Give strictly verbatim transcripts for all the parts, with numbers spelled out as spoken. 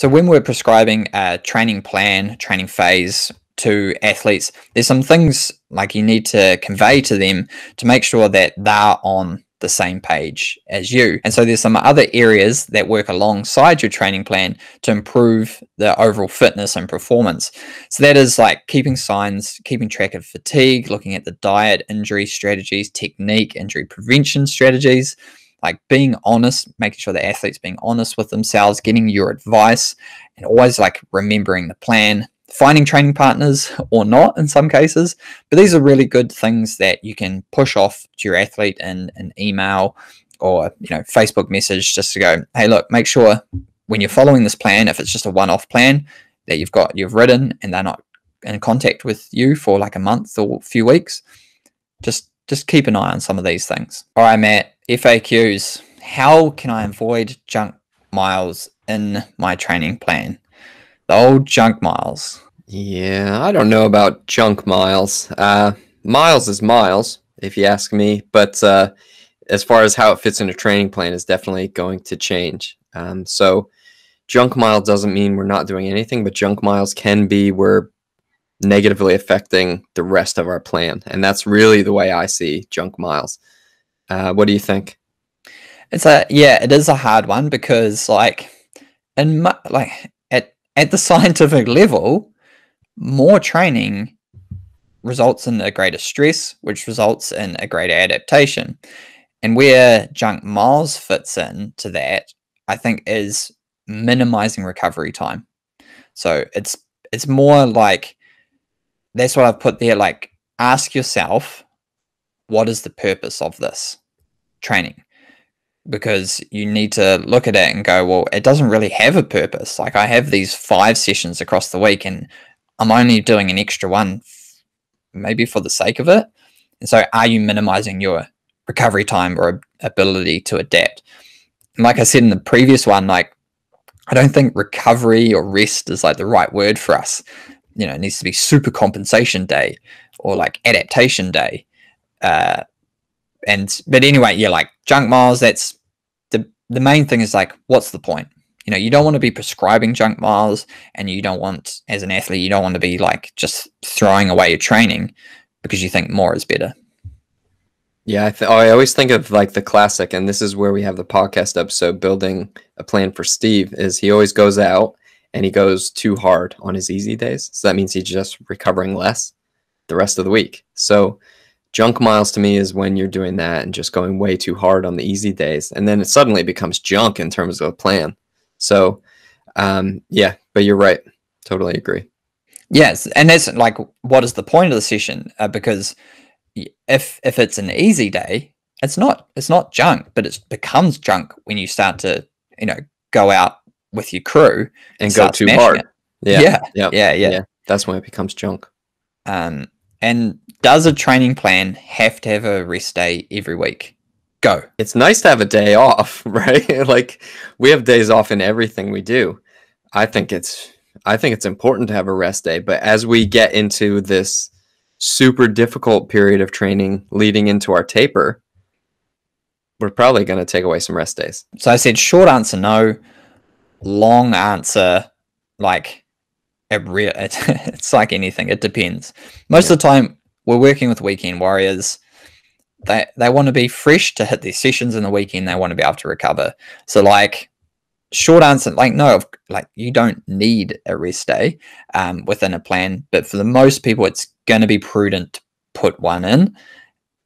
So when we're prescribing a training plan, training phase to athletes, there's some things like you need to convey to them to make sure that they're on the same page as you. And so there's some other areas that work alongside your training plan to improve the overall fitness and performance. So that is like keeping signs, keeping track of fatigue, looking at the diet, injury strategies, technique, injury prevention strategies, like being honest, making sure the athlete's being honest with themselves, getting your advice, and always like remembering the plan, finding training partners or not in some cases. But these are really good things that you can push off to your athlete in an email or, you know, Facebook message, just to go, hey, look, make sure when you're following this plan, if it's just a one-off plan that you've got, you've written, and they're not in contact with you for like a month or a few weeks, just, just keep an eye on some of these things. All right, Matt, F A Qs. How can I avoid junk miles in my training plan? The old junk miles. Yeah, I don't know about junk miles. Uh, miles is miles, if you ask me. But uh, as far as how it fits in a training plan is definitely going to change. Um, so junk mile doesn't mean we're not doing anything, but junk miles can be we're negatively affecting the rest of our plan. And that's really the way I see junk miles. Uh, what do you think? It's a, yeah, it is a hard one because like, in my, like, at the scientific level, more training results in a greater stress, which results in a greater adaptation. And where junk miles fits in to that, I think, is minimizing recovery time. So it's it's more like, that's what I've put there, like, ask yourself, what is the purpose of this training? Because you need to look at it and go, well, it doesn't really have a purpose. Like, I have these five sessions across the week and I'm only doing an extra one maybe for the sake of it. And so are you minimizing your recovery time or ability to adapt? And like I said in the previous one, like, I don't think recovery or rest is like the right word for us. You know, it needs to be super compensation day or like adaptation day. Uh, And, but anyway, yeah, like junk miles, that's the, the main thing is like, what's the point? You know, you don't want to be prescribing junk miles, and you don't want, as an athlete, you don't want to be like just throwing away your training because you think more is better. Yeah. I, th I always think of like the classic, and this is where we have the podcast episode, Building a Plan for Steve, is he always goes out and he goes too hard on his easy days. So that means he's just recovering less the rest of the week. So junk miles to me is when you're doing that and just going way too hard on the easy days. And then it suddenly becomes junk in terms of a plan. So, um, yeah, but you're right. Totally agree. Yes. And that's like, what is the point of the session? Uh, because if, if it's an easy day, it's not, it's not junk, but it becomes junk when you start to, you know, go out with your crew and, and go too hard. Yeah. Yeah. Yeah. Yeah. Yeah. Yeah. That's when it becomes junk. Um, and, does a training plan have to have a rest day every week? Go. It's nice to have a day off, right? Like, we have days off in everything we do. I think it's, I think it's important to have a rest day, but as we get into this super difficult period of training leading into our taper, we're probably going to take away some rest days. So I said, short answer, no. Long answer, like, it re- it's like anything. It depends. Most yeah. of the time, we're working with weekend warriors. They, they want to be fresh to hit their sessions in the weekend. They want to be able to recover. So like, short answer, like, no, like, you don't need a rest day um, within a plan. But for the most people, it's going to be prudent to put one in,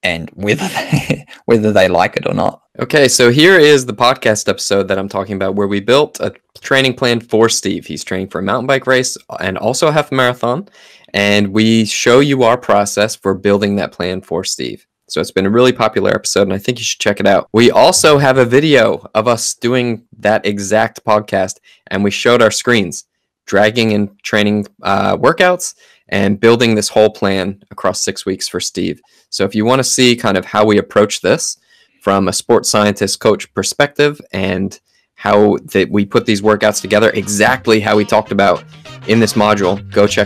and whether they, whether they like it or not. Okay, so here is the podcast episode that I'm talking about, where we built a training plan for Steve. He's training for a mountain bike race and also a half marathon. And we show you our process for building that plan for Steve. So it's been a really popular episode, and I think you should check it out. We also have a video of us doing that exact podcast, and we showed our screens, dragging and training uh, workouts and building this whole plan across six weeks for Steve. So if you want to see kind of how we approach this from a sports scientist coach perspective, and how that we put these workouts together exactly how we talked about in this module, go check